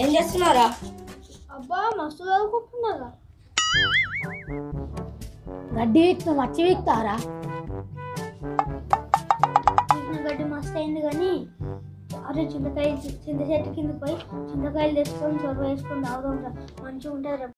ఏం చేస్తున్నారా? అబ్బా మస్తు చదువుకుంటున్నారా? గడ్డి వీక్తం మచ్చి వీక్తారా? గడ్డి మస్తు అయింది కానీ అరే చింతకాయలు చింత చెట్టు కింద పోయి చింతకాయలు తెచ్చుకొని చొరవ వేసుకొని తాగుతుంటారు, మంచిగా ఉంటుంది.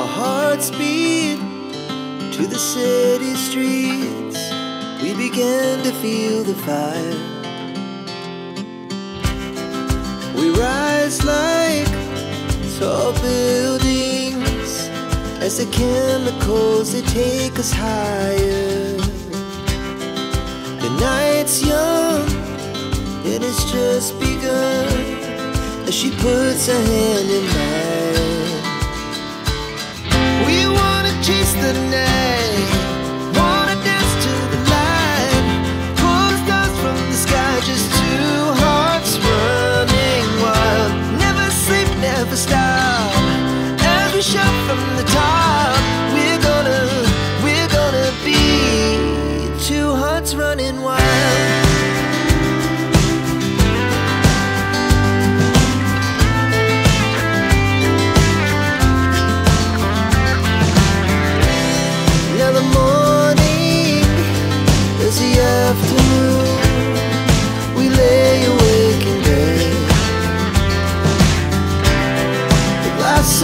Our hearts beat to the city streets. We began to feel the fire. We rise like tall buildings as the chemicals, they take us higher. The night's young, it has just begun, as she puts her hand in mine. We wanna chase the night, wanna dance to the light, pull stars from the sky, just two hearts running wild. Never sleep, never stop, as we shout from the top. We're gonna be two hearts running wild.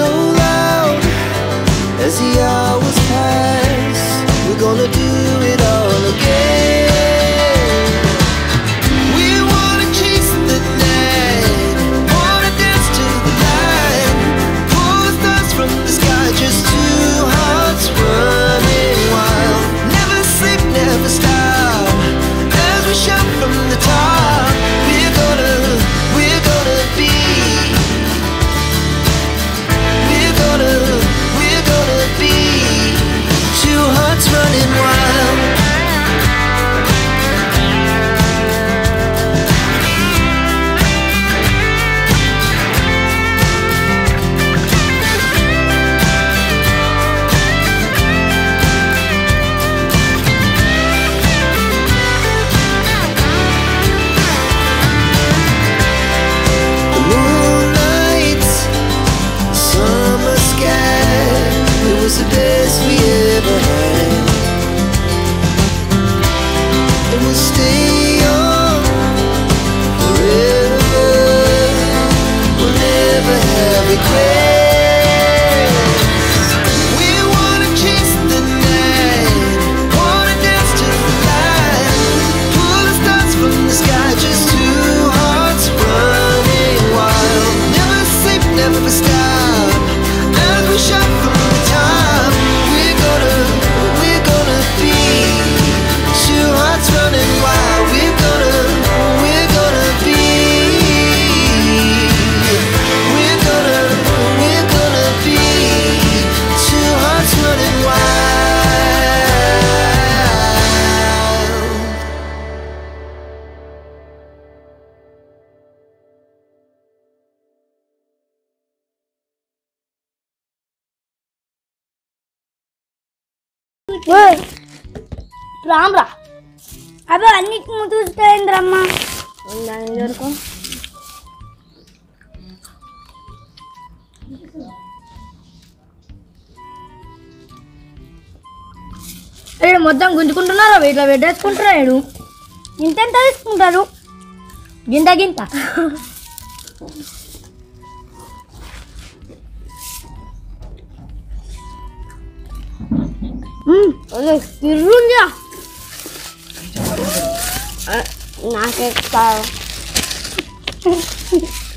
So loud as the hours pass, we're gonna do it all again. The best we ever had, and we'll stay on forever. We'll never have regrets. రామ్రా అబ్బా అన్నిటి ముందు చూస్తాయింద్రమ్మ ఉండండి వరకు ఏడు మొత్తం గుంజుకుంటున్నారా ఇట్లా పెట్టేసుకుంటారా ఏడు ఇంతెంత తీసుకుంటారు గింత అదే తిరుగుందా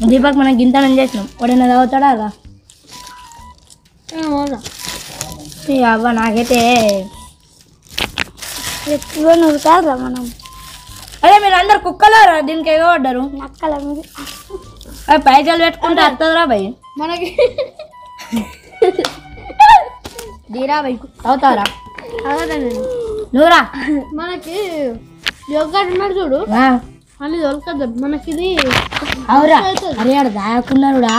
దీపక్ మనం గింతనం చేసినాం ఎవడైనా చదువుతాడా అలా అవ్వ నాకైతే ఎక్కువ నవ్వుతారా మనం అదే మీరు అందరు కుక్కలో దీనికి ఏదో పడ్డారు అవి పైసలు పెట్టుకుంటే అర్థరా భయ్ మనకి దీరా భయ్ చదువుతారా నూరా మనకి యోగాడు చూడు అని దొరకదు మనకి ఇది అవురా అరే ఆడ దాయకున్నారుడా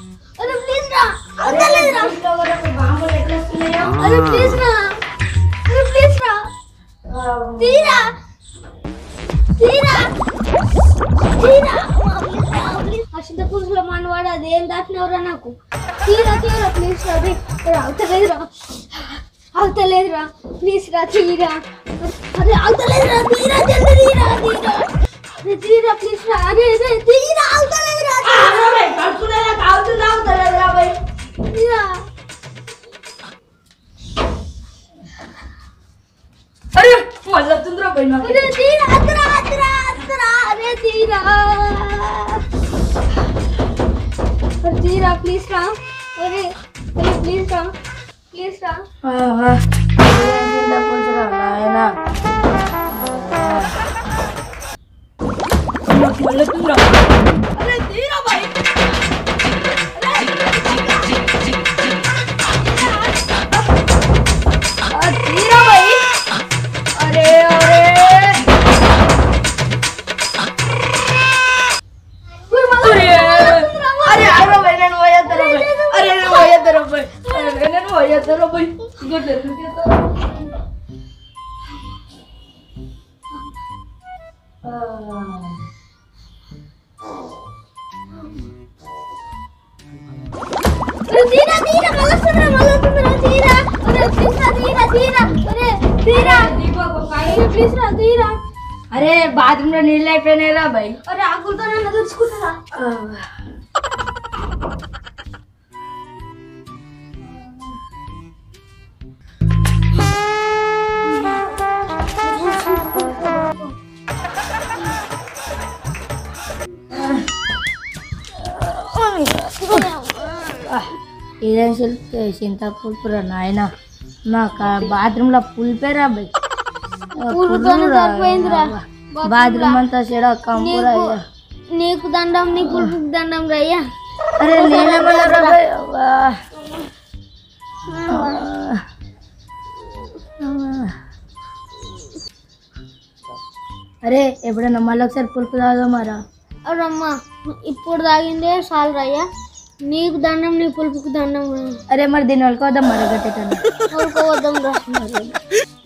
अरे प्लीज ना तीरा अशिता कुसला मानवाड़ा देन दाटनेवरा నాకు తీరా ప్లీజ్ రా అరే అవుతలేదురా ప్లీజ్ రా తీరా అరే అవుతలేదురా తీరా జల్ది తీరా అరే తీరా ప్లీజ్ రా అరే తీరా అవుతలేదురా అరే కడుకునేలా అవుతలేదురా బై తీరా अरे मजा तुंद्रा बहिणा अरे तीरा अतरा अतरा अतरा अरे तीरा अरे तीरा प्लीज रा अरे प्लीज रा वाह जिंदा पोंजरा नायना मजा तुंद्रा अरे तीरा भाई अरे बाथरूम रा नीला पेने रा भाई अरे आगुल तो ना दूर स्कूल रा इधर से चिंतापुर पर नायना ना का बाथरूम ला पुल पे रा भाई पुल तो ना दरपेंद्रा बाथरूम अंता सेड़ा काम पूरा है नीक दंडम निकुल दंडम रया अरे लेना मला रा भाई अरे एबड़ा नमला सर पुल पे दागा मारा और अम्मा इपुड़ दागिंदे साल रया నీకు దండం నీ పులుపుకు దండం అరే మరి దీని వాళ్ళకి వద్దాం మరగట్టేట వాళ్ళకి వద్దాం రా